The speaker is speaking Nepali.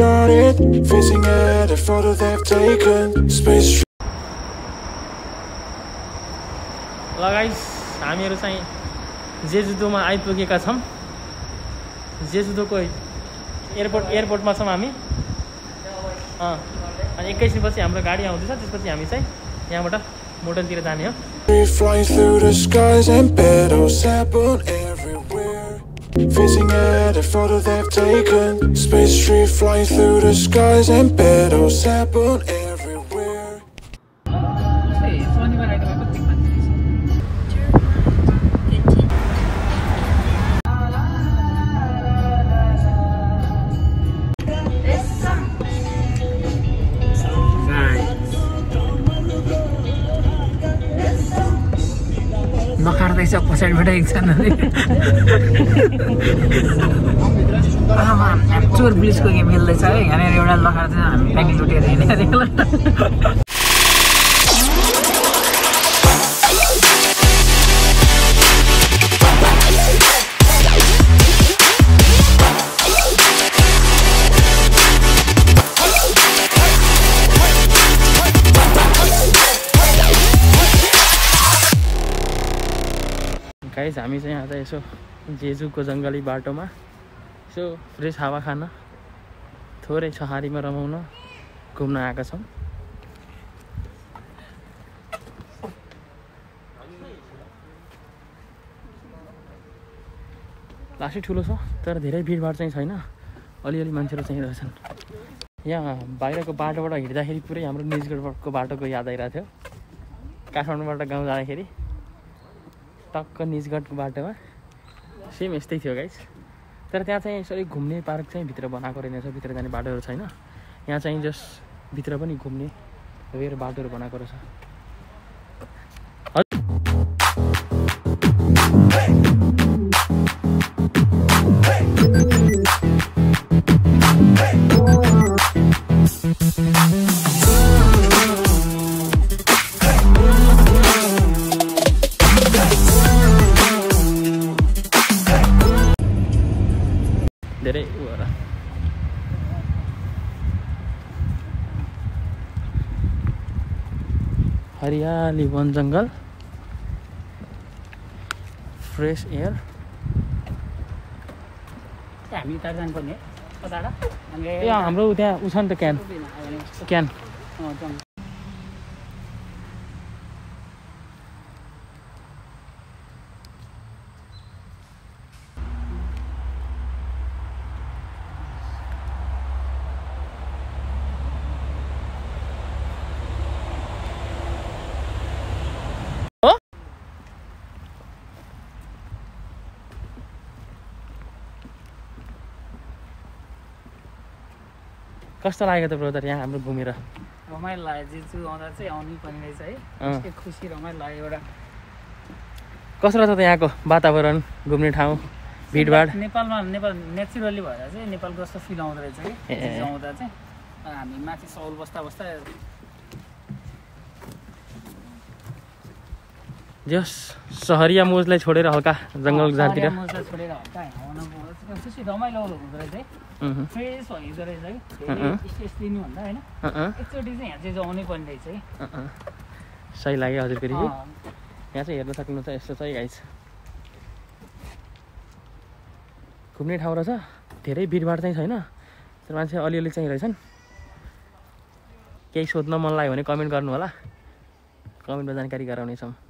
started, facing at a photo they've taken. Space. Hello guys, हामीहरु चाहिँ जेजुदोमा आइपुगेका छौं। जेजुदोको एयरपोर्टमा छौं हामी। अनि एकैछिन पछि हाम्रो गाडी आउँदैछ, त्यसपछि हामी चाहिँ यहाँबाट मोडलतिर जाने हो। Flying through the skies and petals happen everywhere. Facing at a photo they've taken. Space tree flying through the skies and petals happen everywhere. Hey, it's only when I go to pick my things. This song. So nice. नकार्दैछ पछाडिबाट एकजनाले चोर पुलिसको गेम खेल्दैछ है यहाँनिर एउटा नकार्छ हामी प्याकेज लुटेर हिँड्ने अरे गाइस हामी चाहिँ यहाँ त यसो जेजुको जङ्गली बाटोमा यसो फ्रेस हावा खान थोरै छहारीमा रमाउन घुम्न आएका छौँ। लास्टै ठुलो छ तर धेरै भिडभाड चाहिँ छैन, अलिअलि मान्छेहरू चाहिँ रहेछन्। यहाँ बाहिरको बाटोबाट हिँड्दाखेरि पुरै हाम्रो निजगढको बाटोको याद आइरहेको थियो। काठमाडौँबाट गाउँ जाँदाखेरि टक्क निजगढको बाटोमा सेम यस्तै थियो गाइस, तर त्यहाँ चाहिँ यसरी घुम्ने पार्क चाहिँ भित्र बनाएको रहेछ। भित्र जाने बाटोहरू छैन, यहाँ चाहिँ जस भित्र पनि घुम्ने वेर बाटोहरू बनाएको रहेछ। धेरै उ हो र हरियाली वन जंगल, फ्रेश एयर। हामी उता जानुपर्ने कताडा ए हाम्रो त्यहाँ उ छ नि त क्यान। कस्तो लाग्यो त ब्रदर यहाँ हाम्रो घुमेर? रमाइलो लाग्यो, जेजु आउँदा चाहिँ आउनै पर्ने रहेछ है, त्यसकै खुसी रमाइलो लाग्यो। एउटा कस्तो छ त यहाँको वातावरण, घुम्ने ठाउँ, भिडभाड? नेपालमा नेचुरली भएर चाहिँ नेपालको जस्तो फिल आउँदो रहेछ है जेजु आउँदा चाहिँ। हामी माथि सौल बस्दा बस्दा जस सहरिया मोजलाई छोडेर हल्का जङ्गल जातिर सही लाग्यो हजुर। फेरि यहाँ चाहिँ हेर्न सक्नुहुन्छ यस्तो चाहिँ गाइस घुम्ने ठाउँ रहेछ, धेरै भिडभाड चाहिँ छैन तर मान्छे अलिअलि चाहिँ रहेछन्। केही सोध्न मन लाग्यो भने कमेन्ट गर्नु होला, कमेन्टमा जानकारी गराउनेछौँ।